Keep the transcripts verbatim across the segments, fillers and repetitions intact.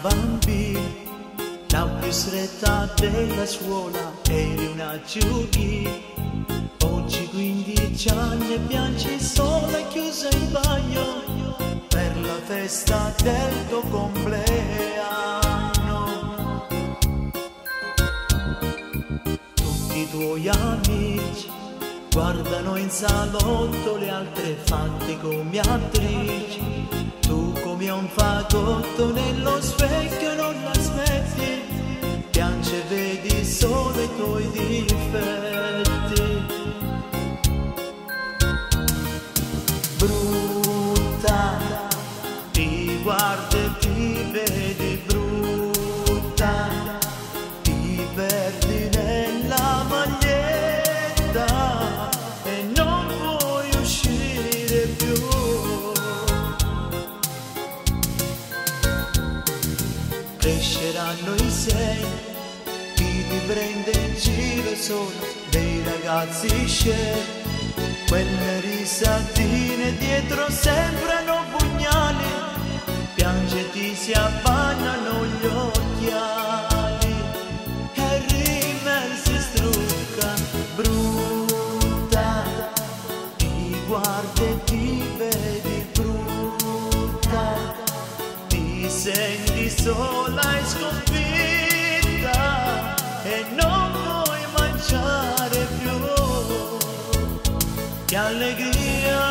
bambina, la più stretta della scuola, eri una Giulia. Oggi quindici anni e piangi sola e chiusa in bagno per la festa del tuo compleanno. Tutti i tuoi amici guardano in salotto le altre fatte come attrici. Tu come un fagotto nello specchio non la smetti, piange e vedi solo i tuoi difetti. Brutta, ti guardi e ti vedi brutta, ti perdi nella maglietta e non puoi uscire più. Cresceranno insieme, chi ti prende in giro sono dei ragazzi scemi, quelle risatine dietro sembrano pugnali, piange ti si avvannano gli occhiali e rimel si strucca. Brutta, ti guardi e ti vedi brutta, ti senti sola e sconfitta e non puoi mangiare più. Che allegria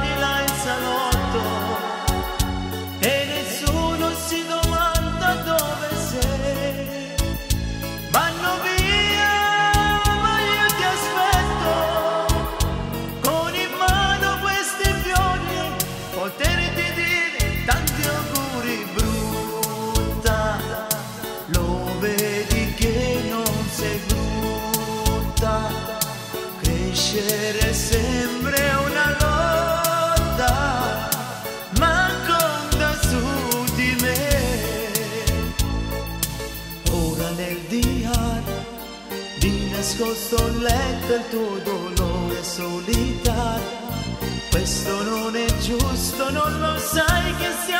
di là in salotto e nessuno si domanda dove sei. Vanno via ma io ti aspetto con in mano questi fiori, poterti dire tanti auguri. Brutti crescere sembra una lotta, ma conta su di me. Ora nel diario di nascosto letto il tuo dolore solitario. Questo non è giusto, non lo sai che siamo